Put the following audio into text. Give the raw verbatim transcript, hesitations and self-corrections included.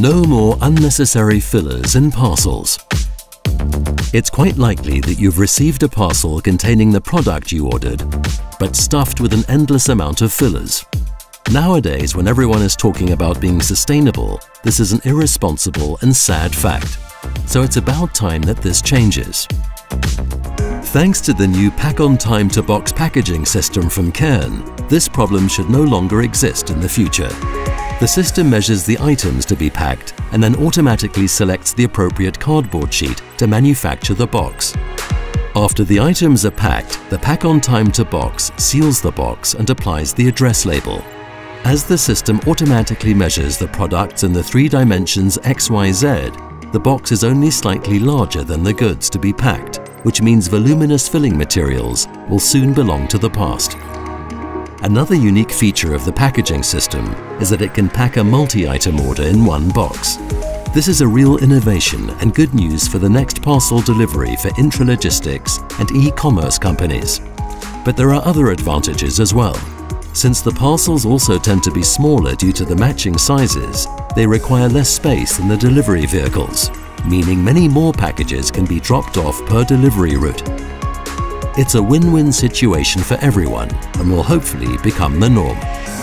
No more unnecessary fillers in parcels. It's quite likely that you've received a parcel containing the product you ordered, but stuffed with an endless amount of fillers. Nowadays, when everyone is talking about being sustainable, this is an irresponsible and sad fact. So it's about time that this changes. Thanks to the new PackOnTime two box packaging system from Cairn, this problem should no longer exist in the future. The system measures the items to be packed and then automatically selects the appropriate cardboard sheet to manufacture the box. After the items are packed, the PackOnTime two box seals the box and applies the address label. As the system automatically measures the products in the three dimensions X Y Z, the box is only slightly larger than the goods to be packed, which means voluminous filling materials will soon belong to the past. Another unique feature of the packaging system is that it can pack a multi-item order in one box. This is a real innovation and good news for the next parcel delivery for intralogistics and e-commerce companies. But there are other advantages as well. Since the parcels also tend to be smaller due to the matching sizes, they require less space than the delivery vehicles, meaning many more packages can be dropped off per delivery route. It's a win-win situation for everyone and will hopefully become the norm.